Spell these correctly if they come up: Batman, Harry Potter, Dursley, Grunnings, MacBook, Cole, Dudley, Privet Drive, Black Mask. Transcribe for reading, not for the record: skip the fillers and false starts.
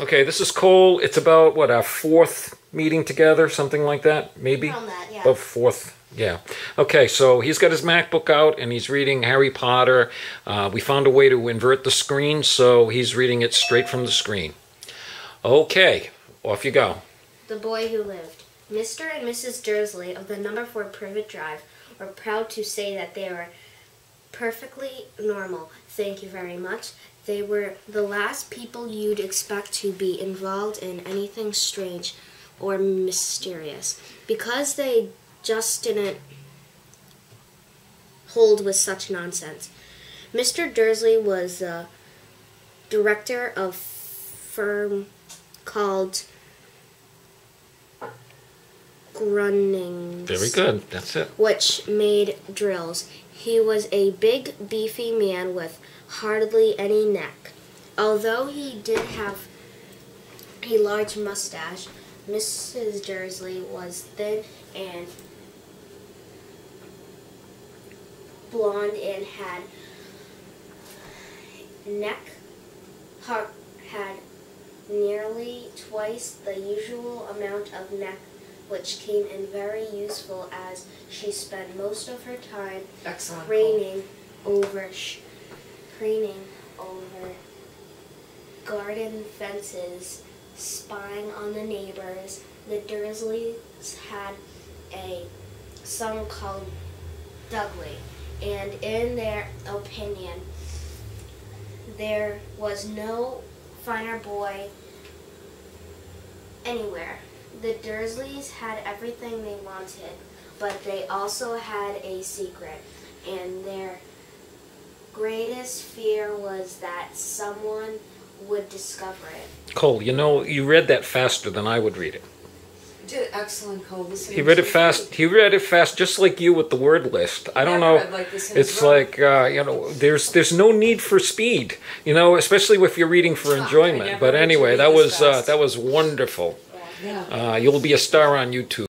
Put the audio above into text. Okay, this is Cole. It's about, what, our fourth meeting together? Something like that, maybe? Around that, yeah. About fourth, yeah. Okay, so he's got his MacBook out, and he's reading Harry Potter. We found a way to invert the screen, so he's reading it straight from the screen. Okay, off you go. The Boy Who Lived. Mr. and Mrs. Dursley of the number 4 Privet Drive were proud to say that they were perfectly normal. Thank you very much. They were the last people you'd expect to be involved in anything strange or mysterious, because they just didn't hold with such nonsense. Mr. Dursley was the director of a firm called Grunnings. Very good. That's it. Which made drills. He was a big, beefy man with hardly any neck. Although he did have a large mustache, Mrs. Dursley was thin and blonde and had had nearly twice the usual amount of neck, which came in very useful as she spent most of her time craning over garden fences, spying on the neighbors. The Dursleys had a son called Dudley, and in their opinion, there was no finer boy anywhere. The Dursleys had everything they wanted, but they also had a secret, and their greatest fear was that someone would discover it. Cole, you know, you read that faster than I would read it. You did excellent, Cole. He read it fast. He read it fast, just like you with the word list. I don't know. It's like, you know, there's no need for speed, you know, especially if you're reading for enjoyment. But anyway, that was wonderful. Yeah. You'll be a star on YouTube.